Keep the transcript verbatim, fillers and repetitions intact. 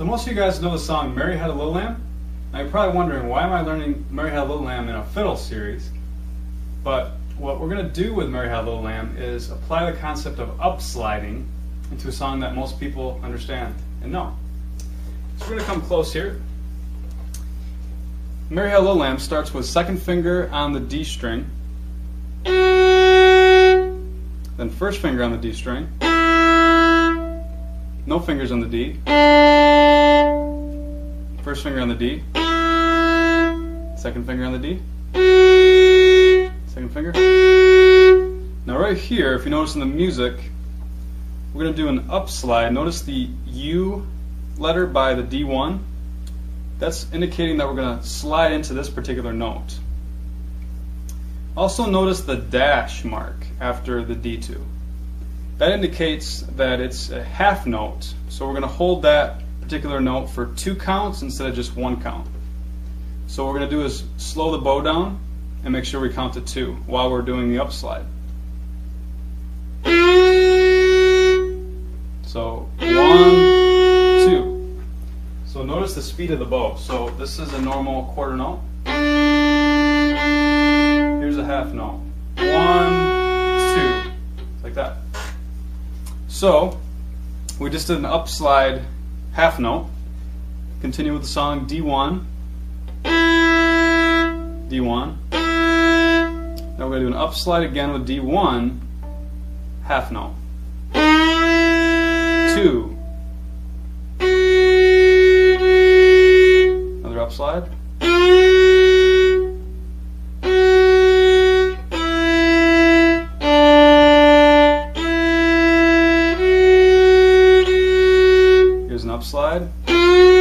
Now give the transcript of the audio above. So most of you guys know the song Mary Had a Little Lamb. Now you're probably wondering, why am I learning Mary Had a Little Lamb in a fiddle series? But what we're going to do with Mary Had a Little Lamb is apply the concept of upsliding into a song that most people understand and know. So we're going to come close here. Mary Had a Little Lamb starts with second finger on the D string, then first finger on the D string, no fingers on the D, first finger on the D, second finger on the D, second finger. Now right here, if you notice in the music, we're going to do an upslide. Notice the U letter by the D one. That's indicating that we're going to slide into this particular note. Also notice the dash mark after the D two. That indicates that it's a half note, so we're going to hold that particular note for two counts instead of just one count. So what we're going to do is slow the bow down and make sure we count to two while we're doing the upslide. So one, two. So notice the speed of the bow. So this is a normal quarter note. Here's a half note. One, two, like that. So we just did an upslide half note. Continue with the song D one, D one. Now we're going to do an upslide again with D one, half note. Two. Another upslide. Here's an upslide.